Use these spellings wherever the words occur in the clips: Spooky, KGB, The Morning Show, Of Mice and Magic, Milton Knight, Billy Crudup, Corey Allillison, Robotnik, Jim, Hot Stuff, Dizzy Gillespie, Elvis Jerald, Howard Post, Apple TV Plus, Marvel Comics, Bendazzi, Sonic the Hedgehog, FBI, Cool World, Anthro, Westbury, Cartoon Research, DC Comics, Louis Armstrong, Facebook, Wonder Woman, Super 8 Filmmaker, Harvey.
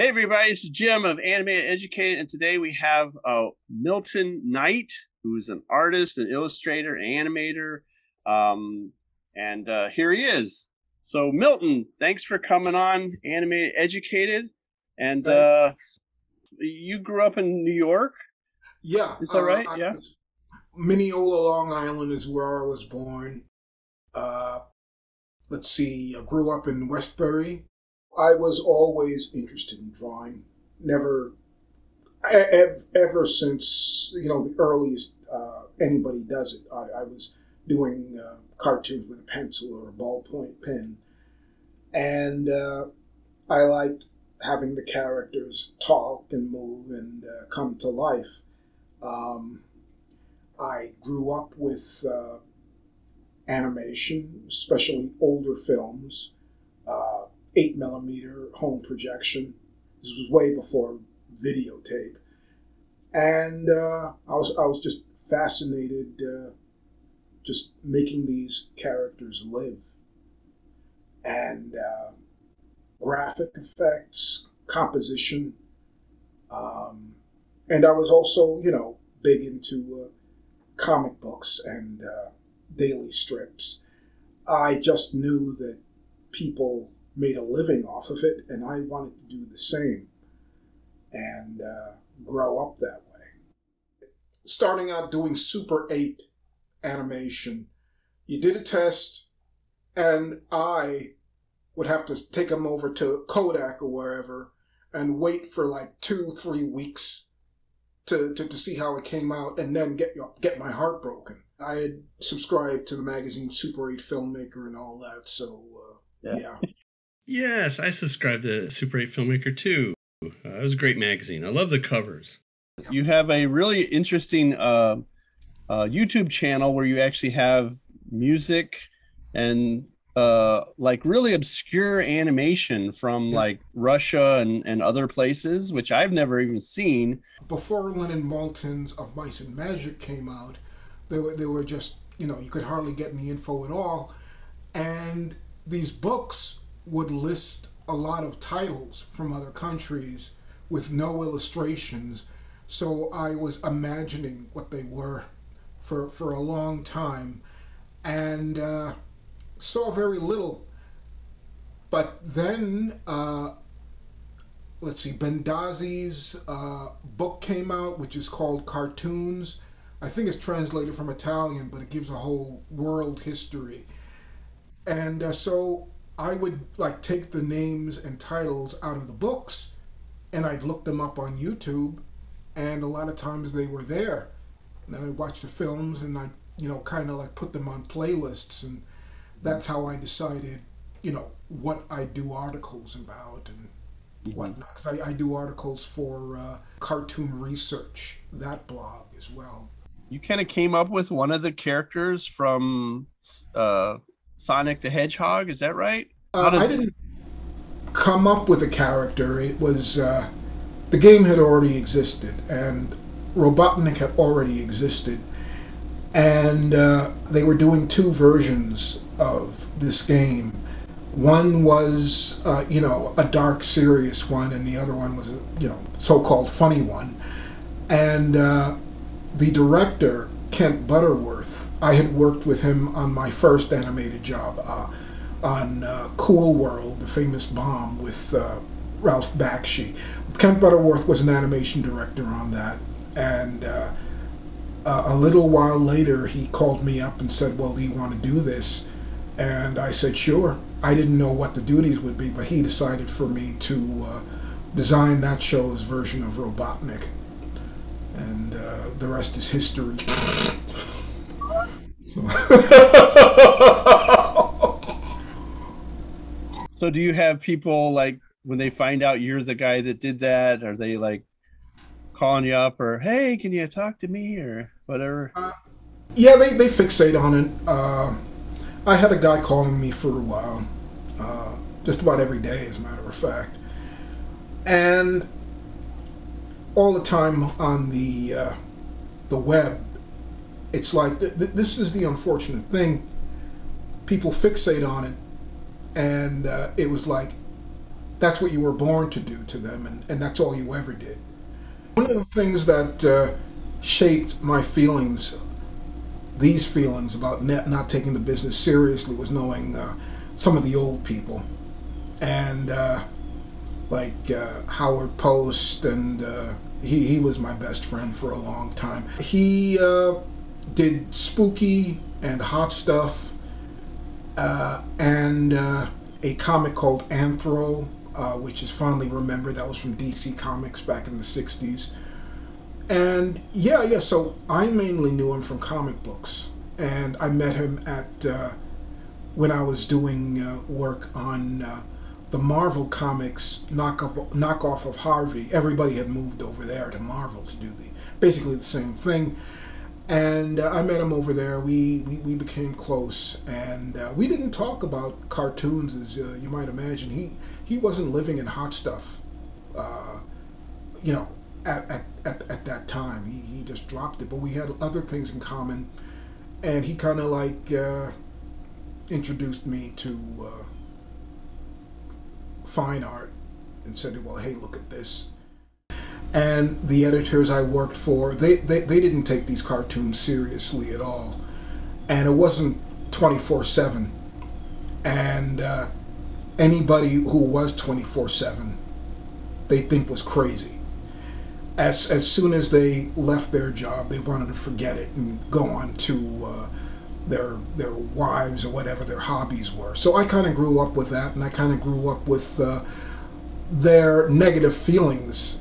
Hey everybody, this is Jim of Animated Educate, and today we have Milton Knight, who is an artist, an illustrator, an animator, and here he is. So Milton, thanks for coming on Animated Educated, and you grew up in New York? Yeah. Is that right? Yeah. Mineola, Long Island is where I was born. Let's see, I grew up in Westbury. I was always interested in drawing, ever since, you know, the earliest anybody does it. I was doing cartoons with a pencil or a ballpoint pen, and I liked having the characters talk and move and come to life. I grew up with animation, especially older films, 8mm home projection. This was way before videotape, and I was just fascinated, just making these characters live, and graphic effects, composition, and I was also, you know, big into comic books and daily strips. I just knew that people made a living off of it, and I wanted to do the same and grow up that way. Starting out doing Super 8 animation, you did a test, and I would have to take them over to Kodak or wherever and wait for like 2-3 weeks to see how it came out, and then get my heart broken. I had subscribed to the magazine Super 8 Filmmaker and all that, so yeah. Yes, I subscribed to Super 8 Filmmaker too. It was a great magazine. I love the covers. You have a really interesting YouTube channel where you actually have music and like really obscure animation from like Russia and other places, which I've never even seen. Before Leonard Maltin's Of Mice and Magic came out, they were just, you know, you could hardly get any info at all. And these books would list a lot of titles from other countries with no illustrations, so I was imagining what they were for a long time, and saw very little. But then, let's see, Bendazzi's book came out, which is called Cartoons. I think it's translated from Italian, but it gives a whole world history. And so I would like take the names and titles out of the books, and I'd look them up on YouTube, and a lot of times they were there. And I'd watch the films, and I'd, you know, kind of like put them on playlists, and that's how I decided, you know, what I do articles about and whatnot. 'Cause I do articles for Cartoon Research, that blog as well. You kind of came up with one of the characters from Sonic the Hedgehog, is that right? I didn't come up with a character. It was the game had already existed, and Robotnik had already existed, and they were doing 2 versions of this game. One was, you know, a dark, serious one, and the other one was, you know, so-called funny one. And the director, Kent Butterworth, I had worked with him on my first animated job on Cool World, the famous bomb with Ralph Bakshi. Kent Butterworth was an animation director on that, and a little while later he called me up and said, well, do you want to do this? And I said, sure. I didn't know what the duties would be, but he decided for me to design that show's version of Robotnik, and the rest is history. So do you have people, like, when they find out you're the guy that did that, are they like calling you up or, hey, can you talk to me or whatever? Yeah, they fixate on it. I had a guy calling me for a while, just about every day as a matter of fact, and all the time on the web. It's like, this is the unfortunate thing. People fixate on it, and it was like, that's what you were born to do to them, and that's all you ever did. One of the things that shaped my feelings, these feelings about not taking the business seriously, was knowing some of the old people, and like Howard Post, and he was my best friend for a long time. He did Spooky and Hot Stuff, and a comic called Anthro, which is fondly remembered. That was from DC Comics back in the 60s. And yeah, so I mainly knew him from comic books. And I met him at, when I was doing work on the Marvel Comics knockoff of Harvey. Everybody had moved over there to Marvel to do basically the same thing. And I met him over there. We became close, and we didn't talk about cartoons, as you might imagine. He wasn't living in Hot Stuff, you know, at that time. He just dropped it. But we had other things in common, and he kind of like introduced me to fine art and said, "Well, hey, look at this." And the editors I worked for, they didn't take these cartoons seriously at all. And it wasn't 24/7. And anybody who was 24/7, they think was crazy. As soon as they left their job, they wanted to forget it and go on to their wives or whatever their hobbies were. So I kind of grew up with that, and I kind of grew up with their negative feelings.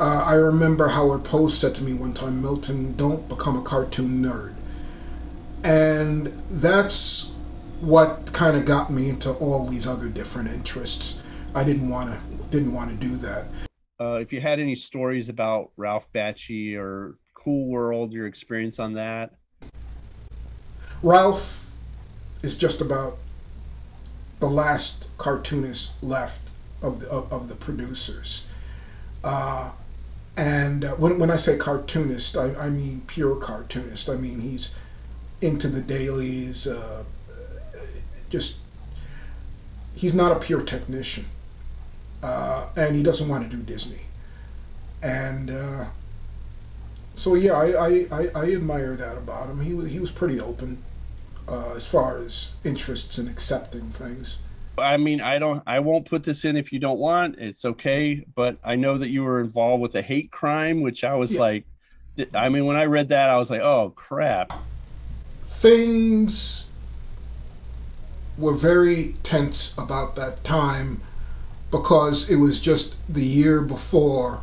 I remember Howard Post said to me one time, "Milton, don't become a cartoon nerd." And that's what kind of got me into all these other different interests. I didn't want to do that. If you had any stories about Ralph Bakshi or Cool World, your experience on that? Ralph is just about the last cartoonist left of the producers. And when I say cartoonist, I mean pure cartoonist. I mean, he's into the dailies, he's not a pure technician. And he doesn't want to do Disney. And so, yeah, I admire that about him. He was pretty open as far as interests and accepting things. I mean, I won't put this in if you don't want. It's okay. But I know that you were involved with a hate crime, which I was like, I mean, when I read that, I was like, oh, crap. Things were very tense about that time because it was just the year before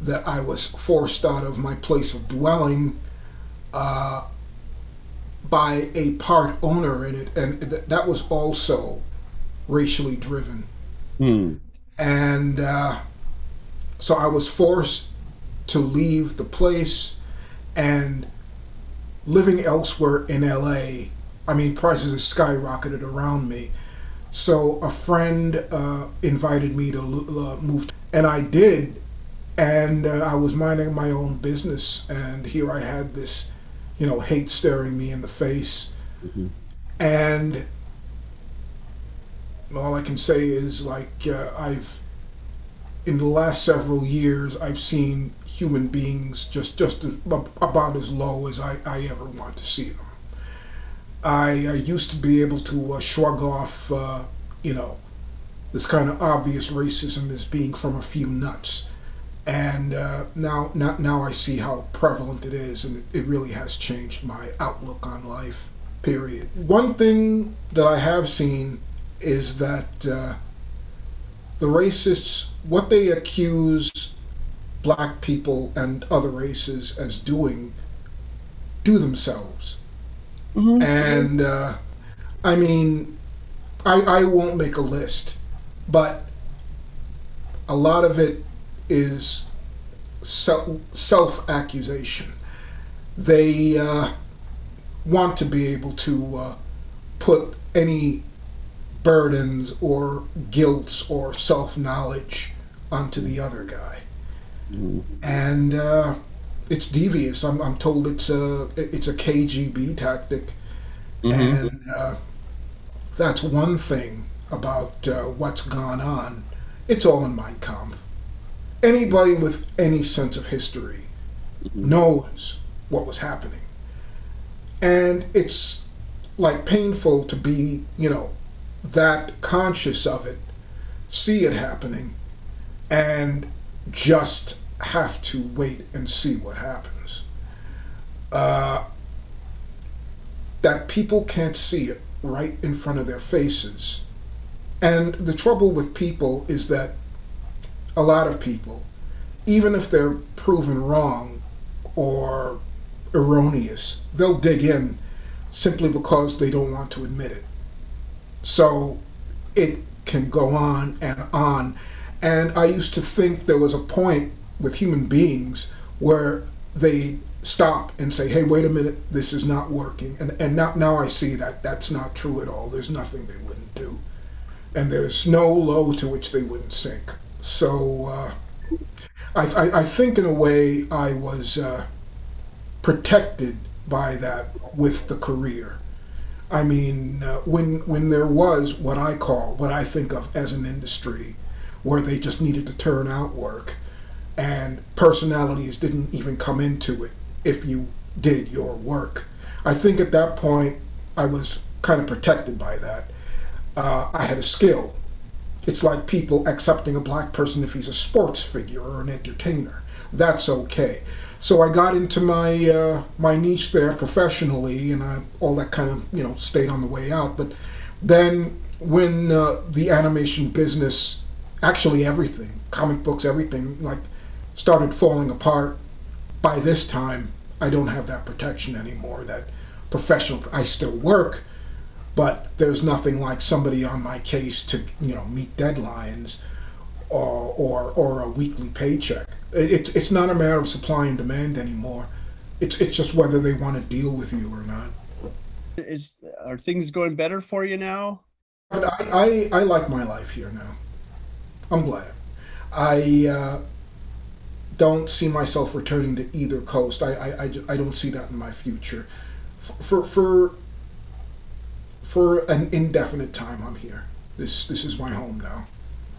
that I was forced out of my place of dwelling by a part owner in it. And that was also racially driven. And so I was forced to leave the place, and living elsewhere in LA, I mean, prices have skyrocketed around me. So a friend invited me to move, and I did, and I was minding my own business, and here I had this, you know, hate staring me in the face. And all I can say is, like, in the last several years, I've seen human beings just about as low as I ever want to see them. I used to be able to shrug off, you know, this kind of obvious racism as being from a few nuts. And now I see how prevalent it is, and it really has changed my outlook on life, period. One thing that I have seen is that the racists, what they accuse black people and other races as doing, do themselves. And I mean, I won't make a list, but a lot of it is self-accusation. They want to be able to put any burdens or guilt or self-knowledge onto the other guy. And it's devious. I'm told it's a KGB tactic. And that's one thing about what's gone on, it's all in Mein Kampf. Anybody with any sense of history knows what was happening. And it's like painful to be, you know, that conscious of it, see it happening, and just have to wait and see what happens. That people can't see it right in front of their faces. And the trouble with people is that a lot of people, even if they're proven wrong or erroneous, they'll dig in simply because they don't want to admit it. So it can go on. And I used to think there was a point with human beings where they stop and say, hey, wait a minute, this is not working. And now I see that that's not true at all. There's nothing they wouldn't do. And there's no low to which they wouldn't sink. So I think in a way I was protected by that with the career. I mean, when there was what I call, what I think of as an industry, where they just needed to turn out work, and personalities didn't even come into it if you did your work. I think at that point, I was kind of protected by that. I had a skill. It's like people accepting a black person if he's a sports figure or an entertainer. That's okay. So I got into my my niche there professionally, and all that kind of, you know, stayed on the way out. But then when the animation business, actually everything, comic books, everything, like, started falling apart, by this time I don't have that protection anymore. That professional, I still work, but there's nothing like somebody on my case to, you know, meet deadlines or a weekly paycheck. It's not a matter of supply and demand anymore. It's just whether they want to deal with you or not. Are things going better for you now? I like my life here now. I'm glad. I don't see myself returning to either coast. I don't see that in my future. For an indefinite time, I'm here. This is my home now.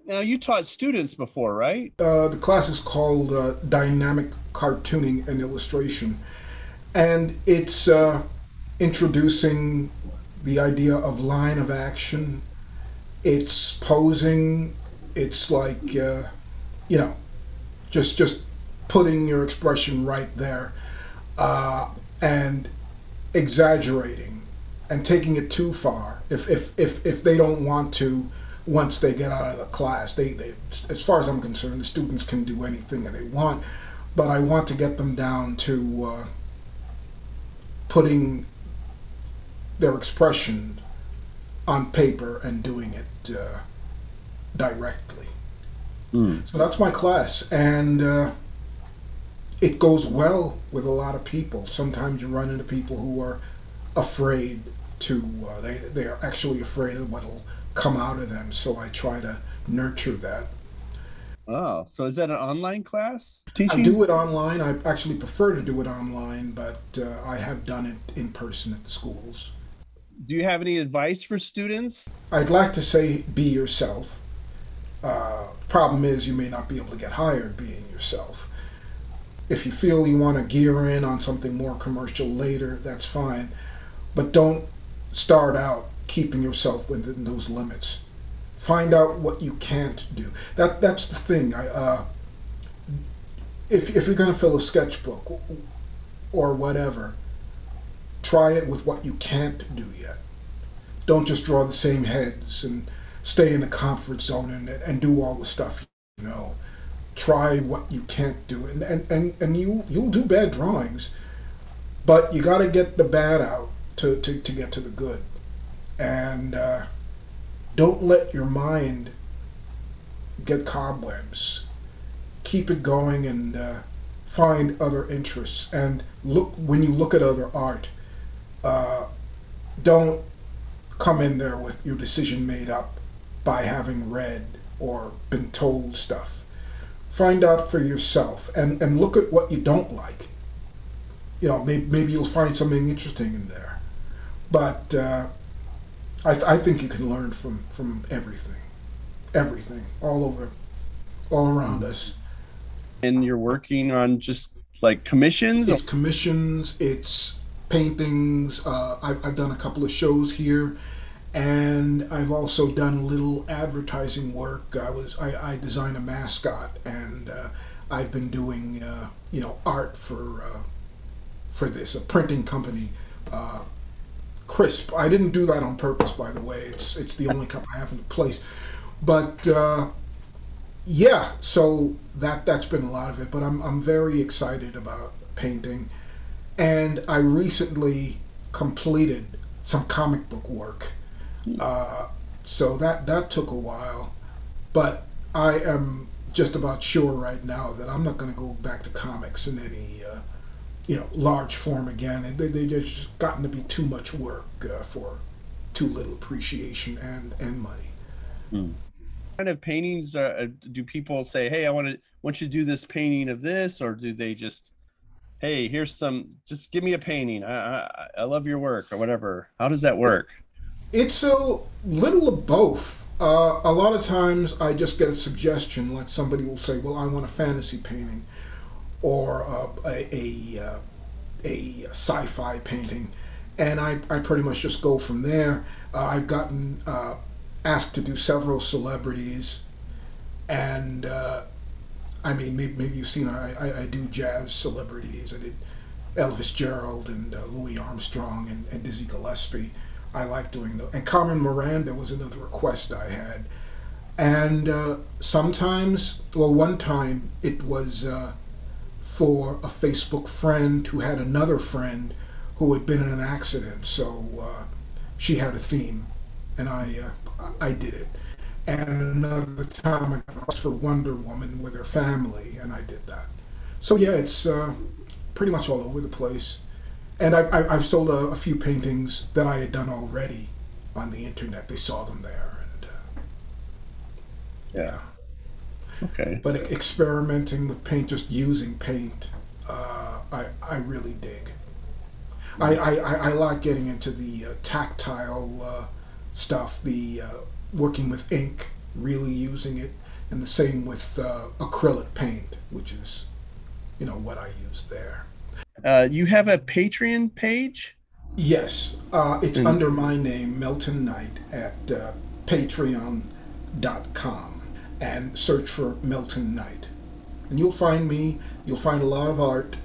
Now, you taught students before, right? The class is called Dynamic Cartooning and Illustration, and it's introducing the idea of line of action. It's posing. It's like, you know, just putting your expression right there, and exaggerating and taking it too far. If they don't want to, once they get out of the class, they as far as I'm concerned, the students can do anything that they want. But I want to get them down to putting their expression on paper and doing it directly. So that's my class, and it goes well with a lot of people. Sometimes you run into people who are afraid to they are actually afraid of what'll come out of them, so I try to nurture that. Oh, so is that an online class teaching? I do it online. I actually prefer to do it online, but I have done it in person at the schools. Do you have any advice for students? I'd like to say be yourself. Problem is, you may not be able to get hired being yourself. If you feel you want to gear in on something more commercial later, that's fine. But don't start out keeping yourself within those limits. Find out what you can't do. That's the thing. If you're going to fill a sketchbook or whatever, try it with what you can't do yet. Don't just draw the same heads and stay in the comfort zone and do all the stuff, you know. Try what you can't do, and you'll do bad drawings, but you got to get the bad out to get to the good. And don't let your mind get cobwebs. Keep it going, and find other interests, and look, when you look at other art, don't come in there with your decision made up by having read or been told stuff. Find out for yourself, and look at what you don't like. You know, maybe you'll find something interesting in there. But I think you can learn from everything, all around us. And you're working on just like commissions? It's commissions, it's paintings. I've done a couple of shows here, and I've also done little advertising work. I designed a mascot, and I've been doing art for this, a printing company. Crisp. I didn't do that on purpose, by the way. It's the only company I have in the place. But yeah, so that's been a lot of it. But I'm very excited about painting, and I recently completed some comic book work. So that took a while, but I am just about sure right now that I'm not going to go back to comics in any large form again. And they just gotten to be too much work for too little appreciation and money. What kind of paintings do people say, hey, I want you to do this painting of this, or do they just, hey, here's some, just give me a painting, I love your work, or whatever? How does that work? It's a little of both. A lot of times I just get a suggestion, like somebody will say, well, I want a fantasy painting, or a sci-fi painting, and I pretty much just go from there. I've gotten asked to do several celebrities, and I mean, maybe you've seen I do jazz celebrities. I did Elvis Jerald and Louis Armstrong and Dizzy Gillespie. I like doing those. And Carmen Miranda was another request I had. And sometimes, well, one time it was for a Facebook friend who had another friend who had been in an accident, so she had a theme, and I did it. And another time I got asked for Wonder Woman with her family, and I did that. So yeah, it's pretty much all over the place. And I've sold a few paintings that I had done already on the internet. They saw them there, and yeah. Okay. But experimenting with paint, just using paint, I really dig. I like getting into the tactile stuff, the working with ink, really using it, and the same with acrylic paint, which is, what I use there. You have a Patreon page? Yes. It's under my name, Milton Knight, at patreon.com. And search for Milton Knight, and you'll find me. You'll find a lot of art.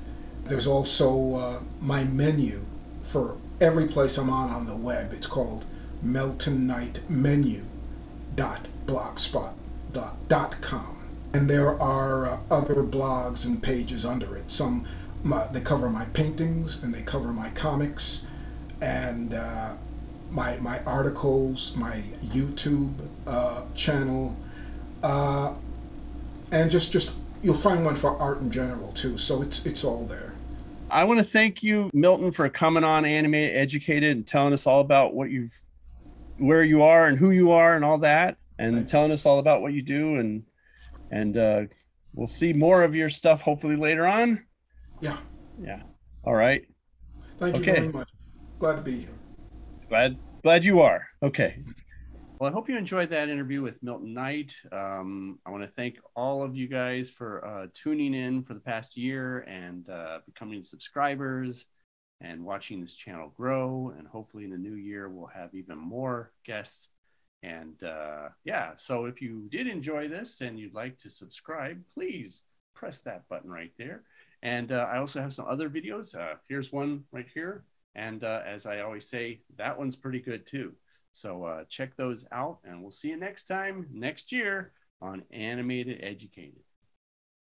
There's also my menu for every place I'm on the web. It's called MiltonKnightMenu.blogspot.com, and there are other blogs and pages under it. Some they cover my paintings, and they cover my comics, and my articles, my YouTube channel. And just you'll find one for art in general too, so it's all there. I want to thank you, Milton, for coming on Animated Educated and telling us all about what you've, where you are and who you are and all that, and Thanks. Telling us all about what you do, and we'll see more of your stuff hopefully later on. Yeah All right, thank you very much. Glad to be here. Glad you are. Okay. Well, I hope you enjoyed that interview with Milton Knight. I want to thank all of you guys for tuning in for the past year, and becoming subscribers and watching this channel grow. And hopefully in the new year, we'll have even more guests. And yeah, so if you did enjoy this and you'd like to subscribe, please press that button right there. And I also have some other videos. Here's one right here. And as I always say, that one's pretty good too. So check those out, and we'll see you next time, next year, on Animated Educated.